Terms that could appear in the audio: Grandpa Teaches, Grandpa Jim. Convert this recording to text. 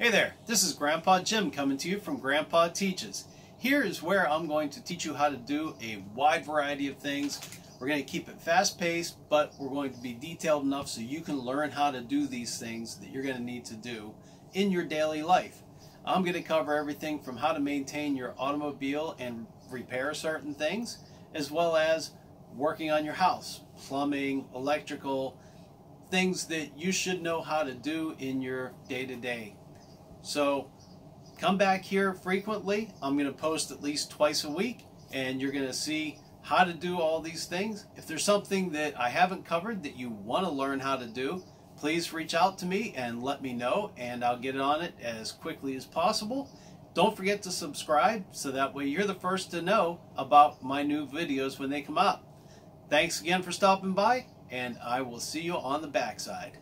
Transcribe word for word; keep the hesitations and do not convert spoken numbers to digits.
Hey there, this is Grandpa Jim coming to you from Grandpa Teaches. Here is where I'm going to teach you how to do a wide variety of things. We're going to keep it fast-paced, but we're going to be detailed enough so you can learn how to do these things that you're going to need to do in your daily life. I'm going to cover everything from how to maintain your automobile and repair certain things, as well as working on your house, plumbing, electrical, things that you should know how to do in your day-to-day. So come back here frequently. I'm going to post at least twice a week, and you're going to see how to do all these things. If there's something that I haven't covered that you want to learn how to do, please reach out to me and let me know, and I'll get on it as quickly as possible. Don't forget to subscribe, so that way you're the first to know about my new videos when they come out. Thanks again for stopping by, and I will see you on the backside.